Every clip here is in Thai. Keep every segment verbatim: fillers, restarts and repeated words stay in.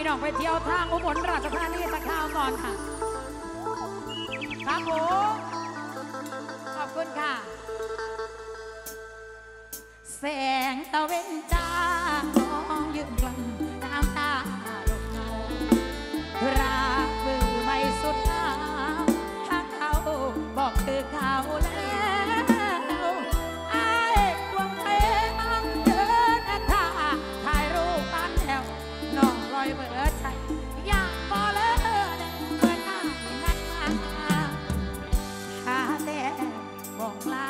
พี่น้องไปเที่ยวทางอุบลราชธานีสักคราวก่อนค่ะครับผมขอบคุณค่ะแสงตะเวนจ้ามองยืนกลางน้ำตาหลบเงาราบือไม่สุดหนาวถ้าเขาบอกคือเขาแล้วบอกลา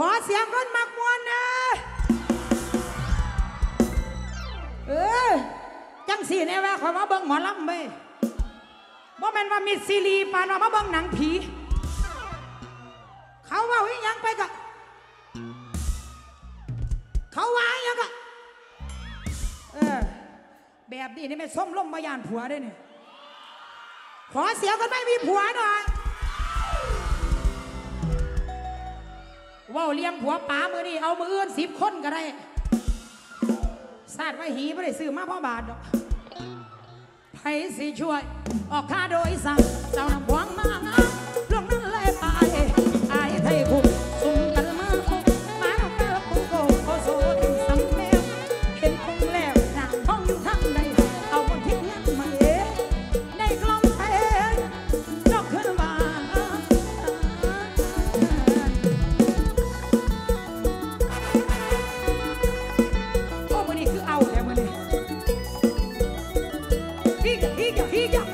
ขอเสียงร่นมักมวนนะเออจังสี่เนี่ยว่าขอมาเบิ้งหมอลำไปว่ามันว่ามีซีรีปานว่ามาเบิ้งหนังผีเขาว่าวิ่งยังไปกะเขาว่ายังกะเออแบบนี้นี่ไม่ส้มล่มมายานผัวได้เนี่ยขอเสียงกันไม่มีผัวหน่อยว้าวเลี้ยงผัวป๋ามือนี่เอามืออื่นสิบคนก็ได้สาดไว้หีไม่ได้ซื้อมาพ่อบาทดอกไผสิช่วยออกค่าโดยสารเจ้านำพวงมางามลงนั่นเลยไปไอ้ไทยคุกซุ่มกันมาคุกมาเกิดปุโกโคโซถึงสังเมลเป็นคงแล้วนางท้องอยู่ทั้งใดเอาคนทิ้งยันมาเอ๋ในกลมไทยนอกขึ้นมาHe got, he got, he got.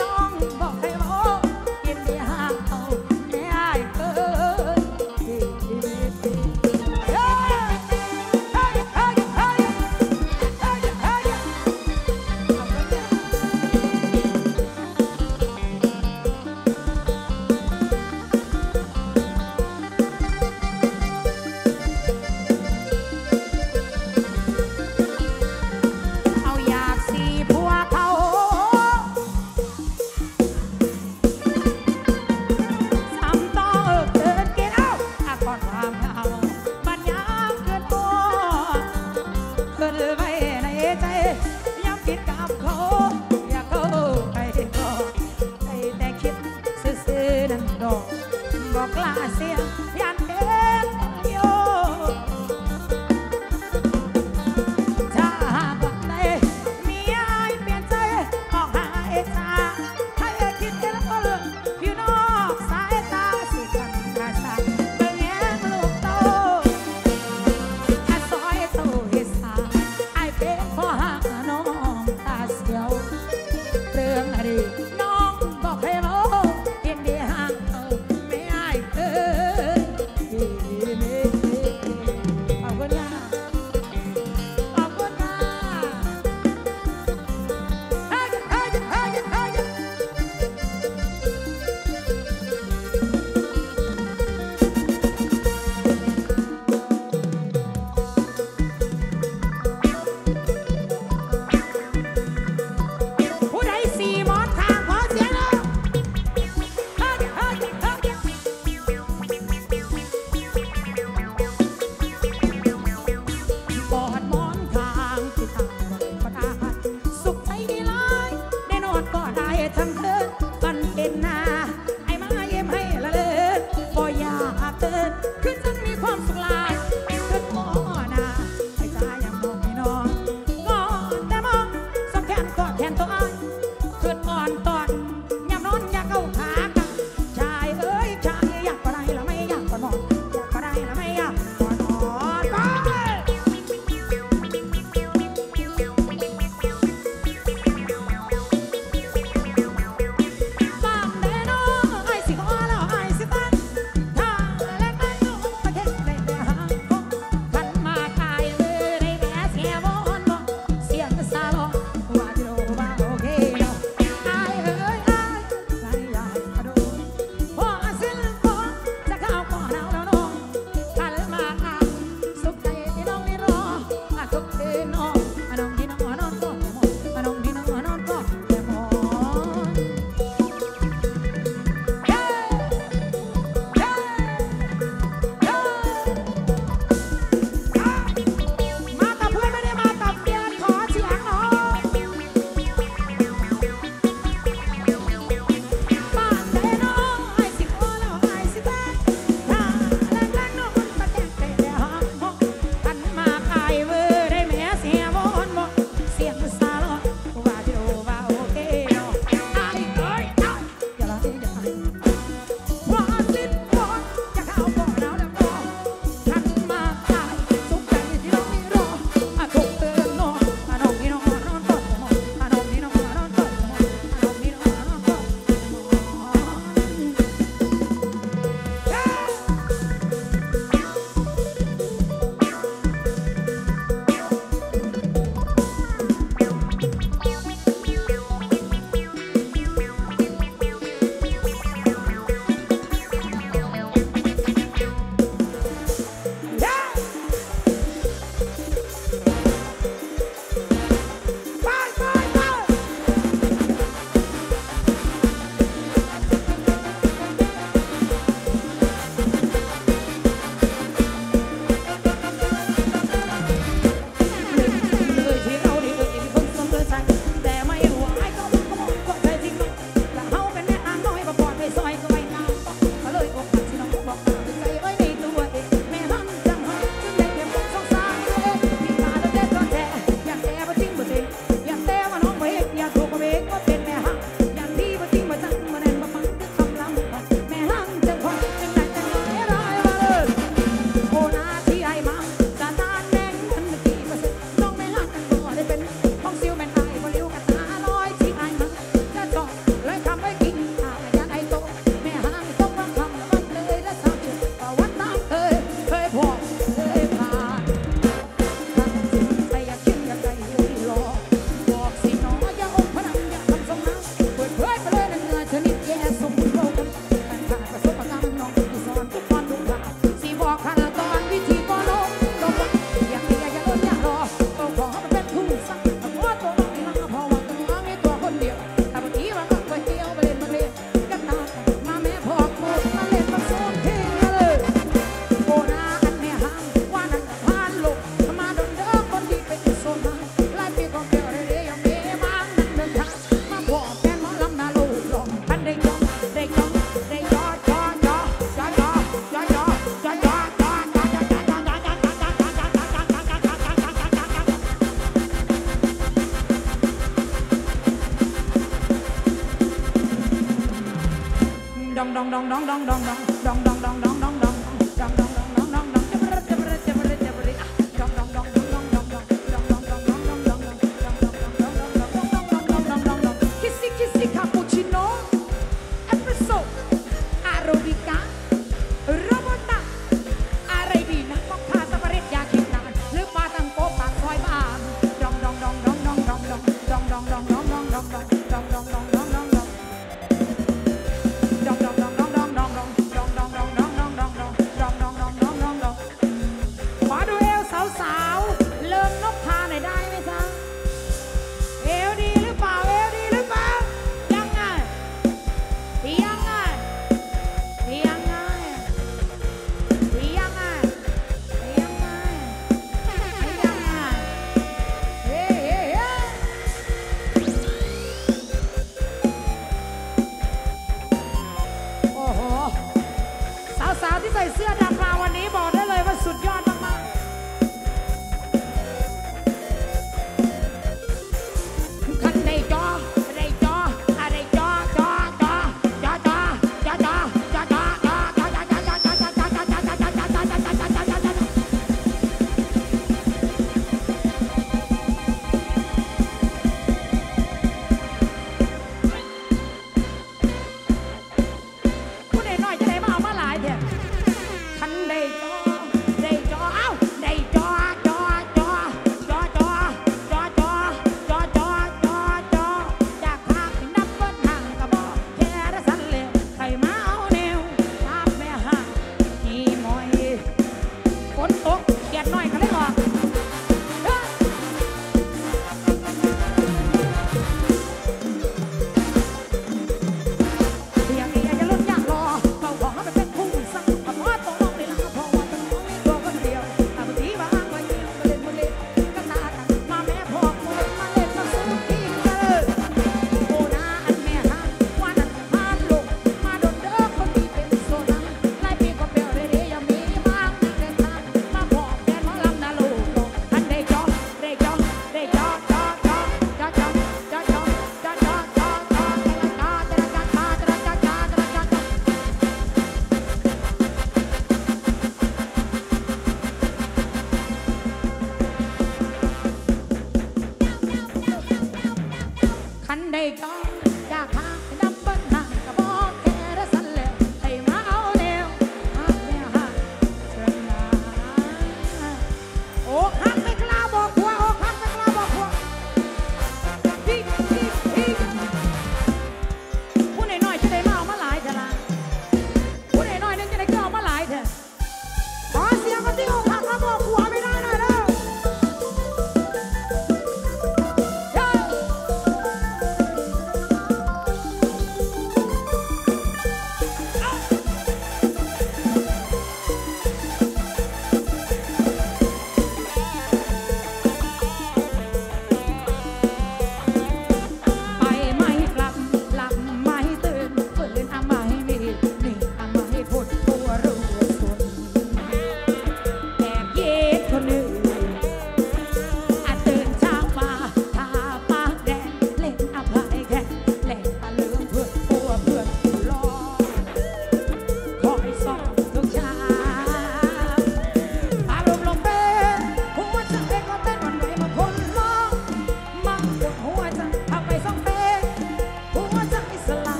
น้องบอกให้โมกินดีห่างเออไม่อายเออ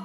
ส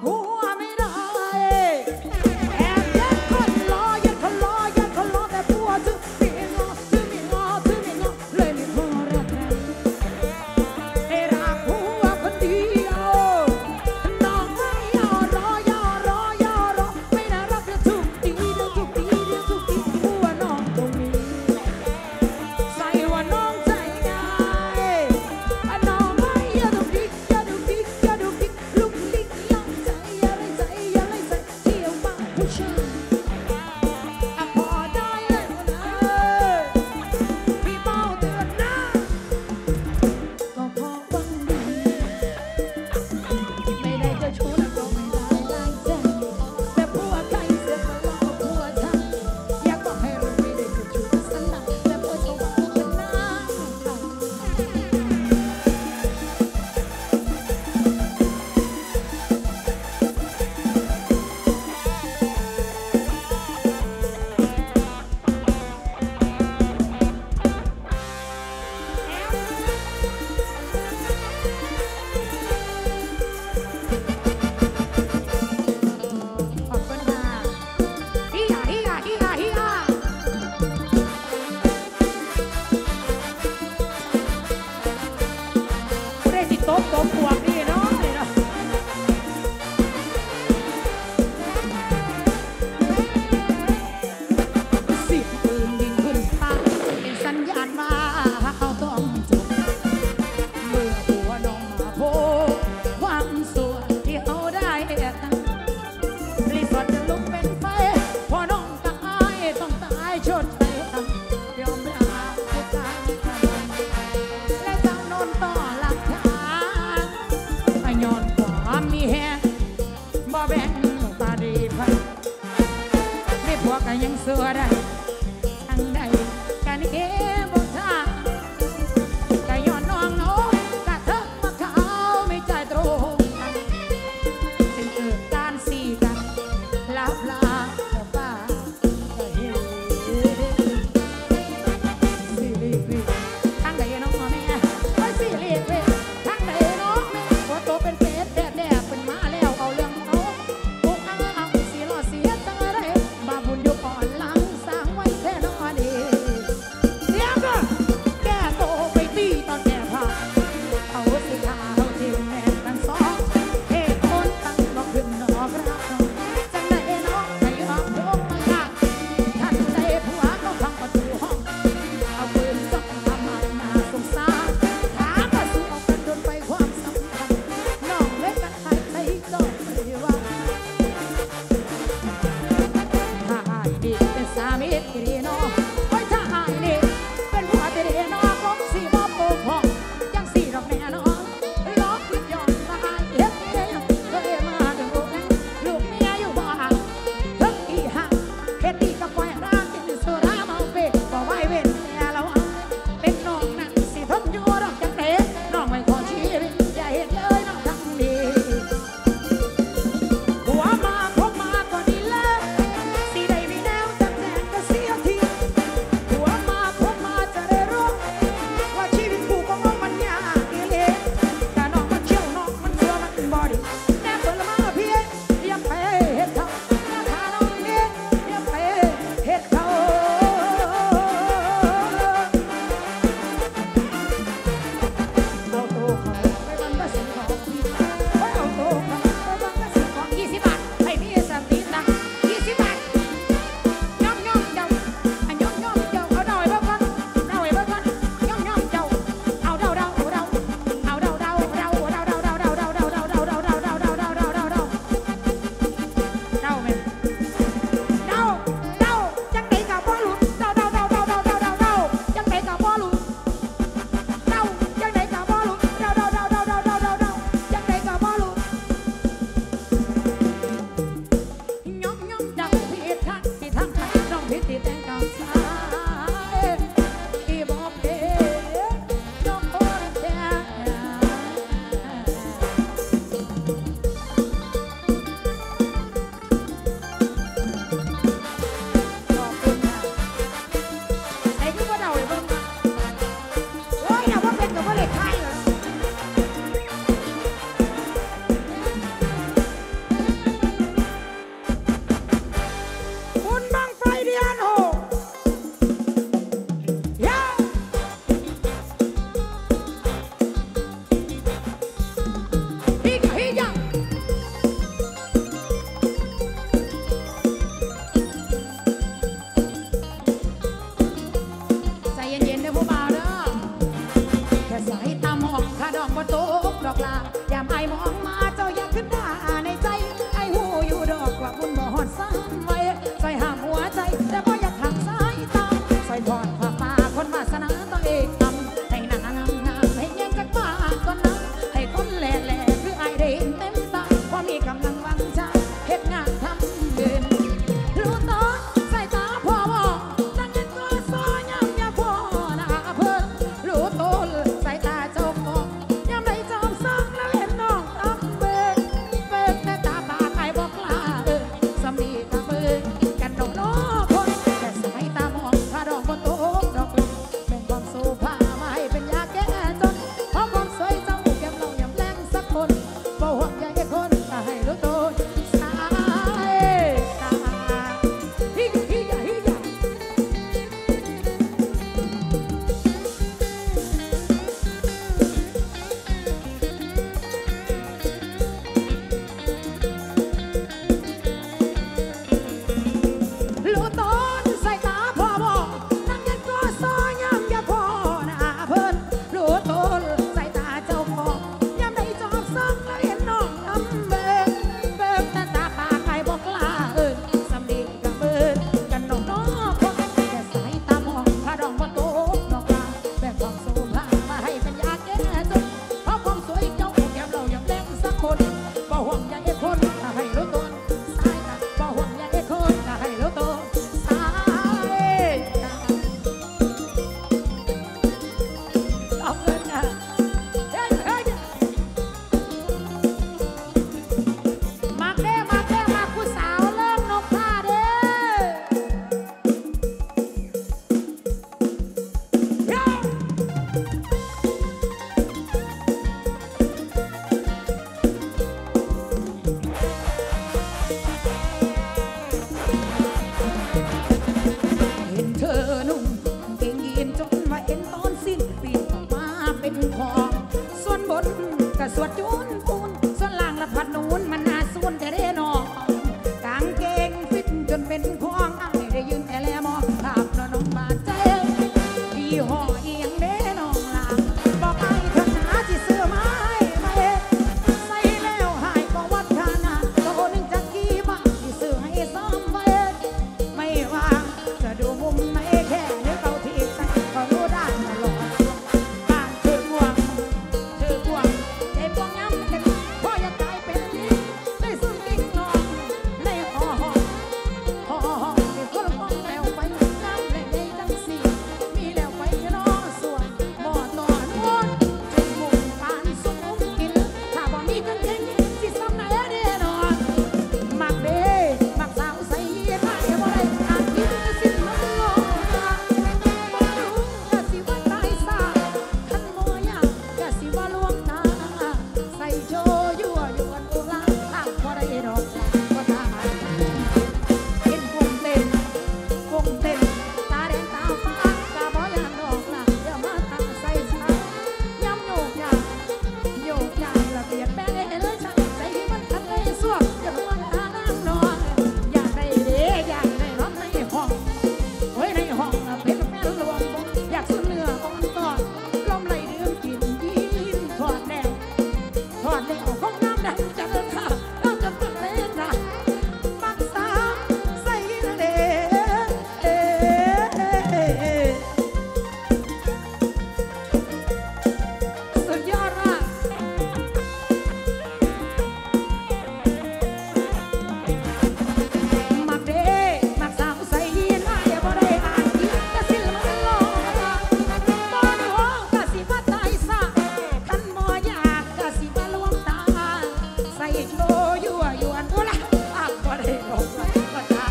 อยู่อ่ะอยู่อันตัวละอ่ะก็ได้ลงมาก็ตา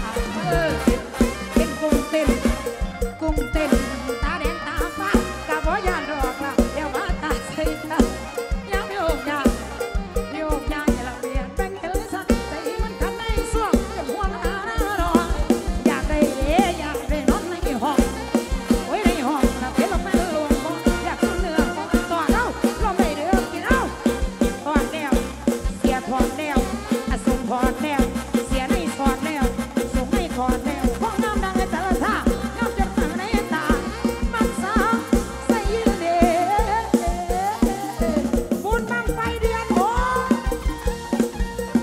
เออเป็นกุ้งเต้นกุ้งเต้นตาแดงตาฟ้ากะบ่ยานดอกละเดี๋ยวมาตาใส่ตายังไม่โอบยาไม่โอบยาอย่าเราเรียนแบงค์เออสักใจมันขันในส่วงจะหัวหน้าหน้าดอกอยากได้เอ๋อยากได้นอนในห้องโอ้ยในห้องนะเพลมาลงบ่อยากขึ้นเนื้อบ่ต่อเล่าลมได้เด้อกินเอ้าถอดแนวเสียถอดแนวอสมถอดแนวเสียในถอดแนวส่งให้ถอดแนวห้องน้ำดังไอ้สารท่าน้ำจะทำในตามันสาใส่ยืนเด้บุญบังไฟเดือนหก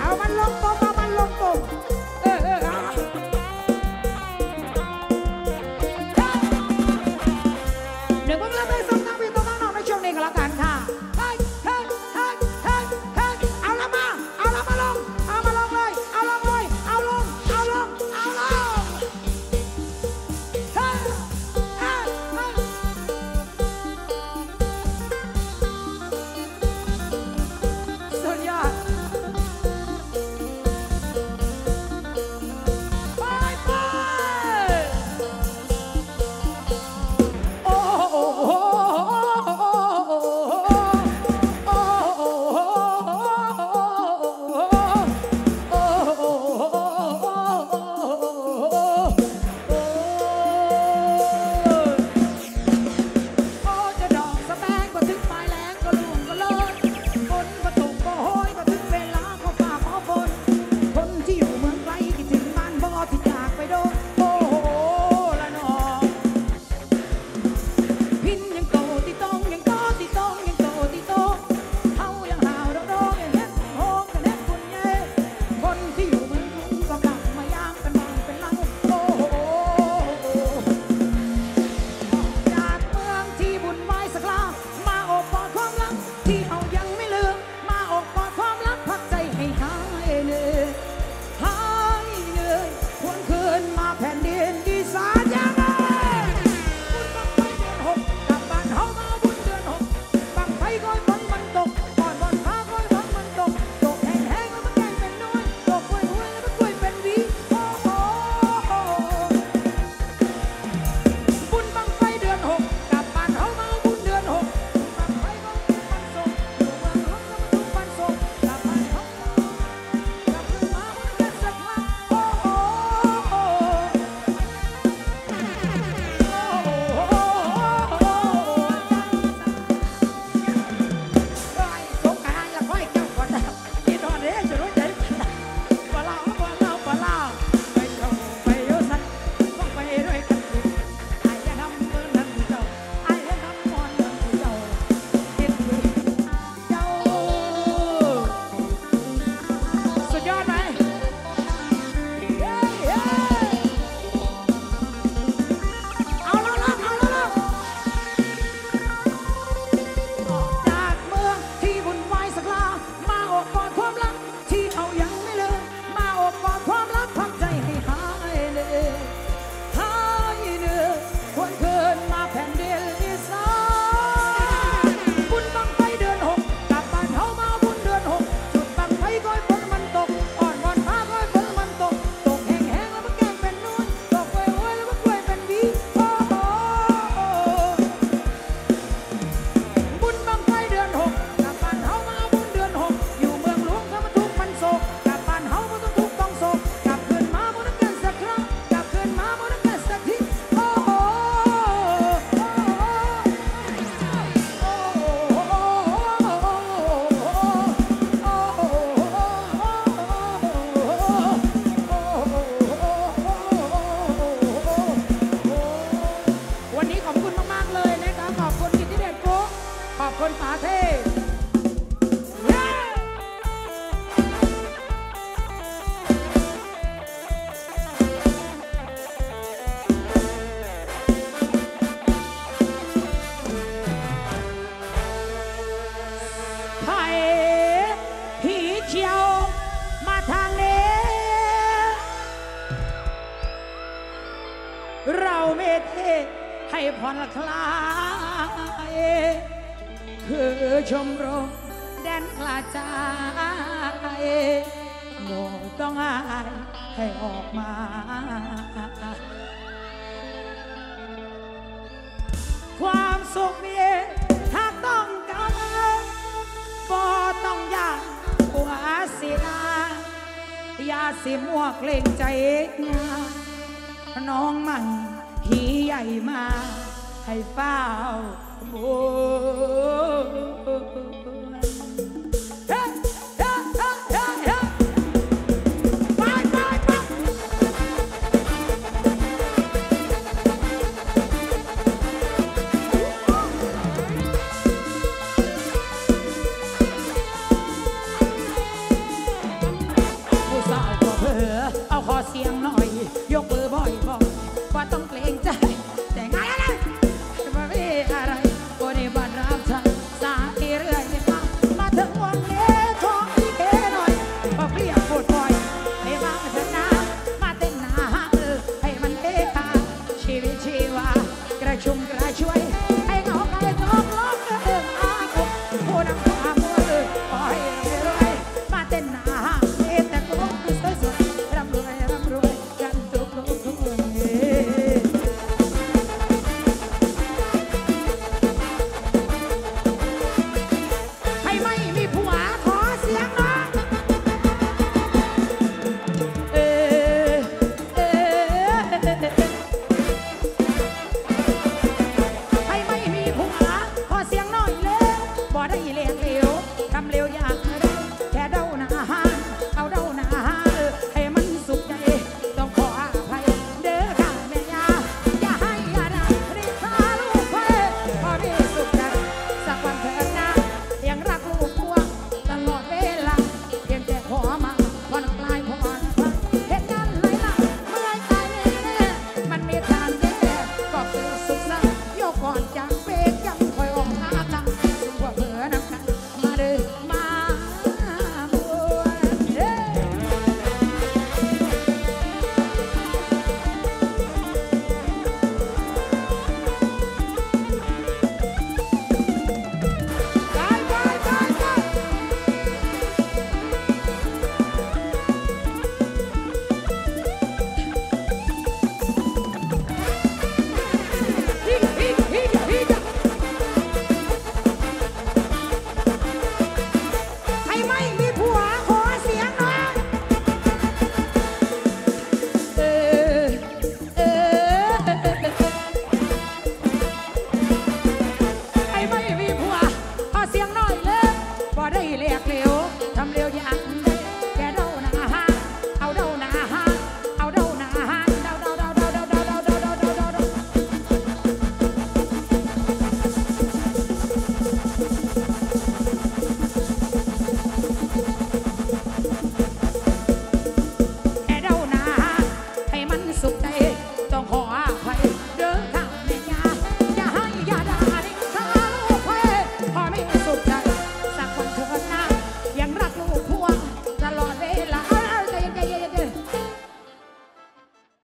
เอามันลงตมเอามันลงตมเออเออเอาเดี๋ยวพวกเราไปส่งทางพี่ตัวข้างนอกในช่วงนี้ก็แล้วกันค่ะเฮ้ยเฮ้ยเฮ้ยเฮ้ยเฮ้ยเอาละมาเอาละมาลงเอามาลงเลยเอาลงเลยเอาลงเอาลงเอาลงเฮ้ยเฮ้ยเฮ้ยสุดยอดไปไปโอ้โหโอ้โหโอ้โหโอ้โหโอ้โหโอ้โอ้จะดอกสะแบงก็ถึงปลายแรงก็ล่วงก็เลิศฝนก็ตกก็โหยก็ถึงเวลาก็ฝ่าขอฝนคนที่อยู่เมืองไกลคิดถึงบ้านบ่ที่จากไปโดนโอ้โหละนอพินยังโตติตองยังโตติตองยังโตติโตเฮายังหาวเราโดนยังเฮ็ดโฮงกันเฮ็ดคุณเย่คนที่อยู่เมืองกรุงก็กลับมายามกันบ้างเป็นหลังโอ้โห จากเมืองที่บุญไว้สักลามาอบกอดความรักที่เอายังไม่ลืมมาอบกอดความรักพักใจให้หายเหนื่อยหายเหนื่อยควรคืนมาแผ่นดินอีสานยังไงบุญบังไฟเดือนหกกลับบ้านเฮามาบุญเดือนหกบังไฟก้อยฝนมันตกก่อนบอนพาก้อยฝนมันตกตกแห้งๆแล้วมันแกงเป็นน้อยตกกล้วยห้วยแล้วก็กล้วยเป็นหวีโอ้โห บุญบังไฟเดือนหกกลับบ้านเฮามาบุญเดือนหกบังไฟก็บุญบันทรงอยู่เมืองห้องก็มาดูบันทรงกลับบ้านเฮามาบุญกลับคืนมาบุญกันสักครั้งโอ้โหโอ้โหสงกรานต์อย่าค่อยเจ้าก่อนนะคิดฮอดเด้อจะรู้ใจมันนะบ่ลาบ่ลาบ่ลาไปเจ้าไปเด้อสันต้องไปด้วยกันทุก ไอ้ยะนำมือนั้นเจ้าไอ้ยะนำมอนนั้นเจ้าเฮ็ดดีเจ้าสุดยอดไหมเย้เย้เอาแล้วล่ะเอาแล้วล่ะออกจากเมืองที่บุญไว้สักลามาอบกอดความรักที่เอายังไม่ลืมมาอบกอดความรักพักใจให้หายเหนื่อยหายเหนื่อยควรคืนมาแผ่นดินอีสานบุญบังไฟเดือนหกกลับบ้านเฮามาบุญเดือนหกจุดบังไฟก้อยฝนมันตกอ่อนวอนพาก้อยฝนมันตกตกแห้งๆแล้วมันแกงเป็นนุ่นตกกล้วยห้วยแล้วมันกล้วยเป็นหวีโอ้โห บุญบังไฟเดือนหกกลับบ้านเฮามาบุญเดือนหกอยู่เมืองหลวงก็มาทุกข์มันโศกกลับบ้านเฮาบ่ต้องทุกข์ต้องโศกกลับคืนมาบ่ต้องเกินสักครั้งกลับคืนมาบ่ต้องเกินสักทีโอ้โหโอ้โหโอ้โหโอ้โหโอ้โหวันนี้ขอบคุณมากๆเลยนะคะขอบคุณกิตติเดชโกะขอบคุณป๋าเท่เย้ไผ่ผีเขียวมาทางนี้ เราไม่เทให้ผ่อนคลายคือชมรมแดนกระจาย โง่ต้องอายให้ออกมาความสุขมีเองถ้าต้องการบ่ต้องอยากหัวเสียยาสีม่วงเล่นใจน้องมันหีใหญ่มาให้เฝ้าบูเอาขอเสียงหน่อย